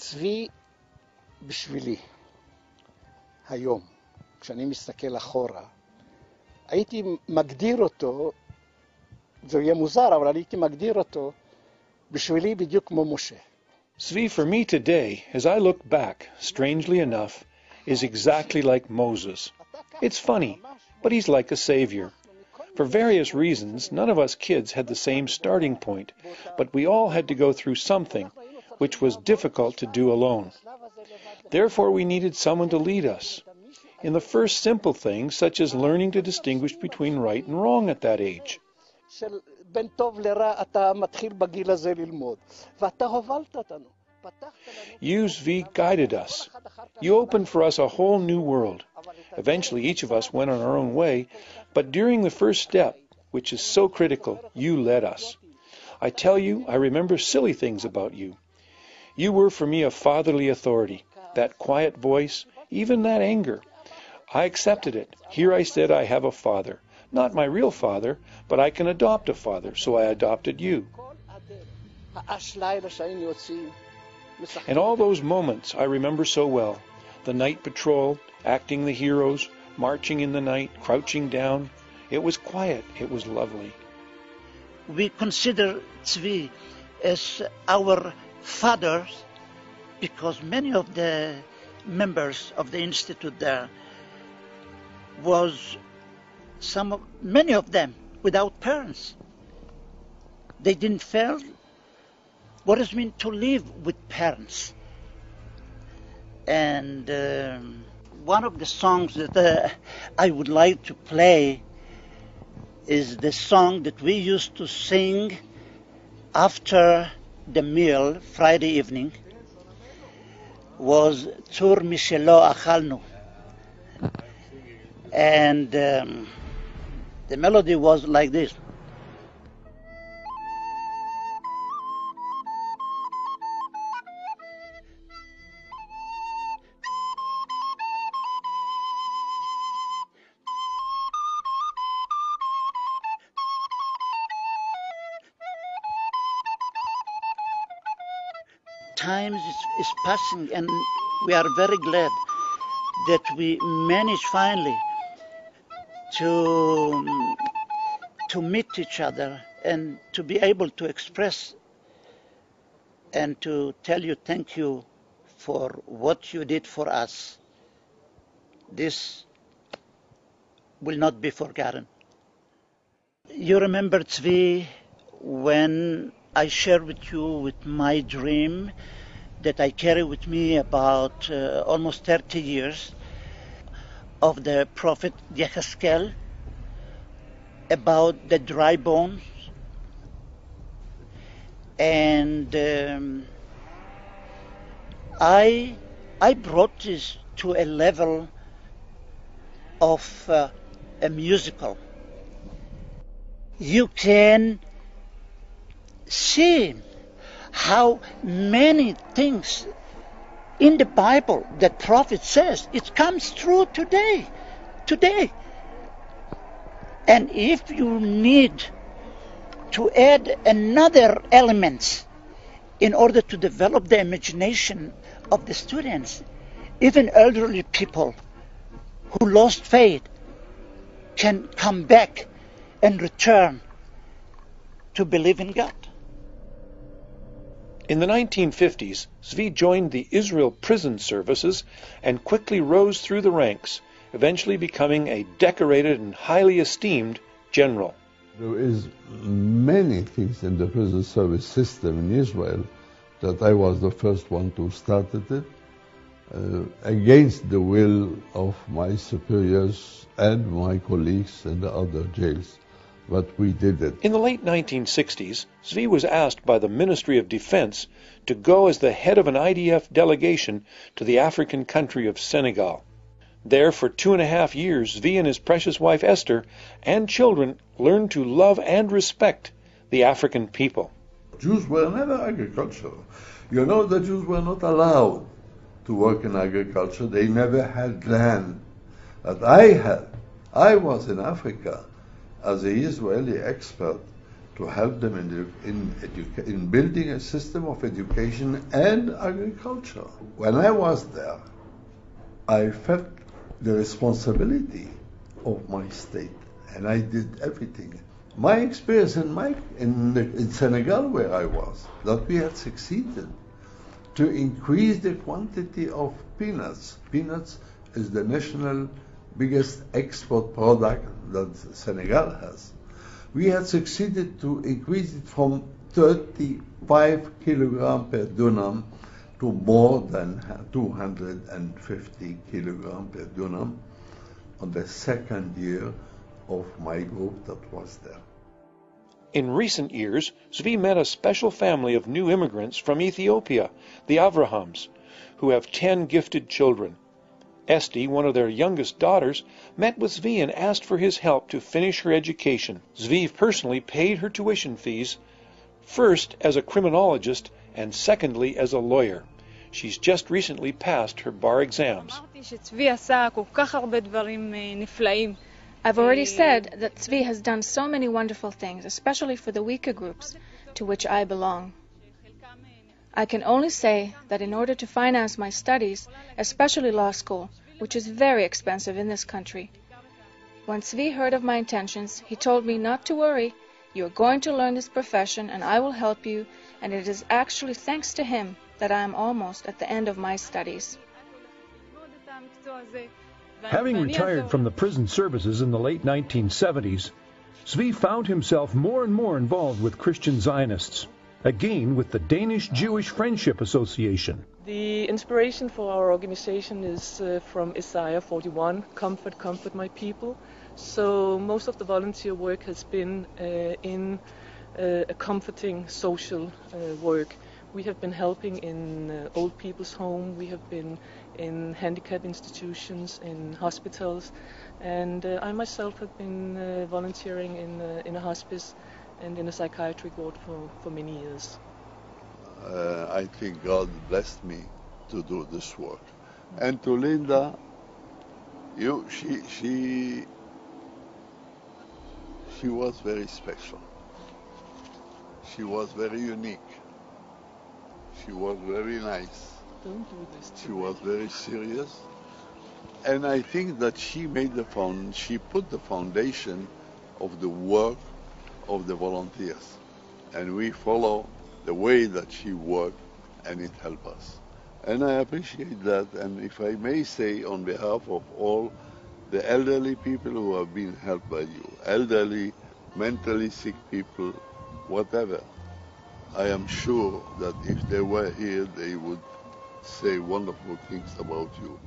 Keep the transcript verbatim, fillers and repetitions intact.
צבי בשבילי, היום, כשאני מסתכל אחורה, הייתי מגדיר אותו, זה יהיה מוזר, אבל הייתי מגדיר אותו בשבילי בדיוק כמו משה. Zvi for me today, as I look back, strangely enough, is exactly like Moses. It's funny, but he's like a savior. For various reasons, none of us kids had the same starting point, but we all had to go through something, which was difficult to do alone. Therefore, we needed someone to lead us. In the first simple things, such as learning to distinguish between right and wrong at that age. You, Zvi, guided us. You opened for us a whole new world. Eventually, each of us went on our own way, but during the first step, which is so critical, you led us. I tell you, I remember silly things about you. You were for me a fatherly authority, that quiet voice, even that anger. I accepted it. Here I said I have a father. Not my real father, but I can adopt a father, so I adopted you. And all those moments I remember so well. The night patrol, acting the heroes, marching in the night, crouching down. It was quiet. It was lovely. We consider Zvi as our fathers because many of the members of the institute there was some of, many of them without parents. They didn't feel what does it mean to live with parents. And um, one of the songs that uh, I would like to play is the song that we used to sing after the meal Friday evening, was Tour Michelo Achalnu. And um, the melody was like this. Time is, is passing, and we are very glad that we managed finally to to meet each other and to be able to express and to tell you thank you for what you did for us. This will not be forgotten. You remember, Zvi, when I share with you with my dream that I carry with me about uh, almost thirty years of the prophet Yechazkel about the dry bones, and um, I I brought this to a level of uh, a musical. You can see how many things in the Bible that prophet says it comes true today today and if you need to add another element in order to develop the imagination of the students, even elderly people who lost faith can come back and return to believe in God. In the nineteen fifties, Zvi joined the Israel Prison Services and quickly rose through the ranks, eventually becoming a decorated and highly esteemed general. There is many things in the prison service system in Israel that I was the first one to start it, uh, against the will of my superiors and my colleagues in the other jails. But we did it. In the late nineteen sixties, Zvi was asked by the Ministry of Defense to go as the head of an I D F delegation to the African country of Senegal. There for two and a half years, Zvi and his precious wife Esther and children learned to love and respect the African people. Jews were never agricultural. You know, the Jews were not allowed to work in agriculture. They never had land. But I had. I was in Africa as an Israeli expert, to help them in, in, educa- in building a system of education and agriculture. When I was there, I felt the responsibility of my state, and I did everything. My experience in, my, in, in Senegal, where I was, that we had succeeded to increase the quantity of peanuts. Peanuts is the national biggest export product that Senegal has. We had succeeded to increase it from thirty-five kilograms per dunam to more than two hundred fifty kilograms per dunam on the second year of my group that was there. In recent years, Zvi met a special family of new immigrants from Ethiopia, the Avrahams, who have ten gifted children. Esti, one of their youngest daughters, met with Zvi and asked for his help to finish her education. Zvi personally paid her tuition fees, first as a criminologist and secondly as a lawyer. She's just recently passed her bar exams. I've already said that Zvi has done so many wonderful things, especially for the weaker groups to which I belong. I can only say that in order to finance my studies, especially law school, which is very expensive in this country, when Zvi heard of my intentions, he told me not to worry. You are going to learn this profession and I will help you, and it is actually thanks to him that I am almost at the end of my studies. Having retired from the prison services in the late nineteen seventies, Zvi found himself more and more involved with Christian Zionists, again with the Danish Jewish Friendship Association. The inspiration for our organization is uh, from Isaiah forty-one, comfort, comfort my people. So most of the volunteer work has been uh, in uh, a comforting social uh, work. We have been helping in uh, old people's home, we have been in handicap institutions, in hospitals, and uh, I myself have been uh, volunteering in, uh, in a hospice and in a psychiatric ward for, for many years. Uh, I think God blessed me to do this work. And to Linda, you, she, she, she was very special. She was very unique. She was very nice. Don't do this. She was very serious. And I think that she made the found, she put the foundation of the work of the volunteers. And we follow the way that she worked, and it helped us. And I appreciate that. And if I may say, on behalf of all the elderly people who have been helped by you, elderly, mentally sick people, whatever, I am sure that if they were here, they would say wonderful things about you.